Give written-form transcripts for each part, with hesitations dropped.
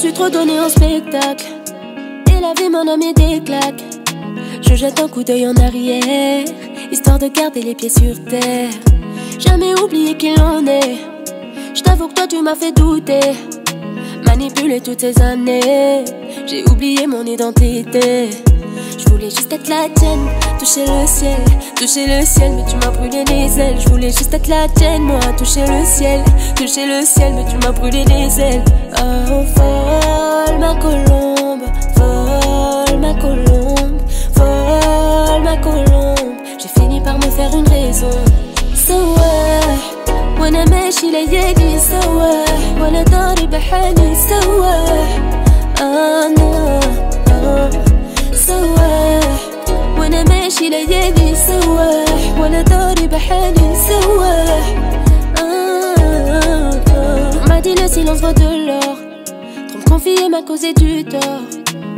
suis trop donné en spectacle. Et la vie m'en a mis des claques. Je jette un coup d'œil en arrière, histoire de garder les pieds sur terre. Jamais oublier qui l'on est. Je t'avoue que toi tu m'as fait douter. Manipulé toutes ces années, j'ai oublié mon identité. Je voulais juste être la tienne, toucher le ciel, mais tu m'as brûlé les ailes. Je voulais juste être la tienne, moi, toucher le ciel, mais tu m'as brûlé les ailes. Oh, vole ma colombe, j'ai fini par me faire une raison. So وانا ماشي ليالي سوا وانا داري بحالي سوا انا سوا وانا ماشي ليالي سوا وانا داري بحالي سوا m'a dit le silence vaut de l'or. Trop me confier m'a causé du tort.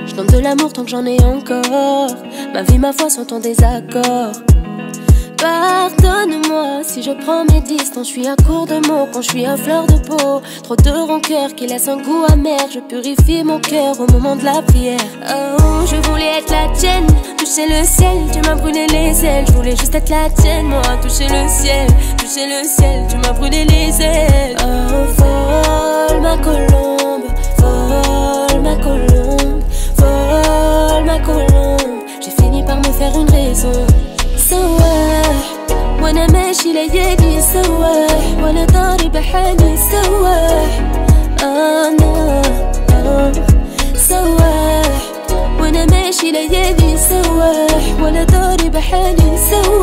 Je donne de l'amour tant que j'en ai encore. Ma vie, ma foi sont en désaccord. Pardonne-moi si je prends mes distances, je suis à court de mots quand je suis à fleur de peau. Trop de rancœur qui laisse un goût amer, je purifie mon cœur au moment de la prière. Oh, je voulais être la tienne, toucher le ciel, tu m'as brûlé les ailes. Je voulais juste être la tienne, moi, toucher le ciel, tu m'as brûlé les ailes. Oh, vole ma colombe, j'ai fini par me faire une raison. وانا ماشي ليالي سوا وانا داري بحالي سوا انا سوا وانا ماشي ليالي سوا وانا داري بحالي سوا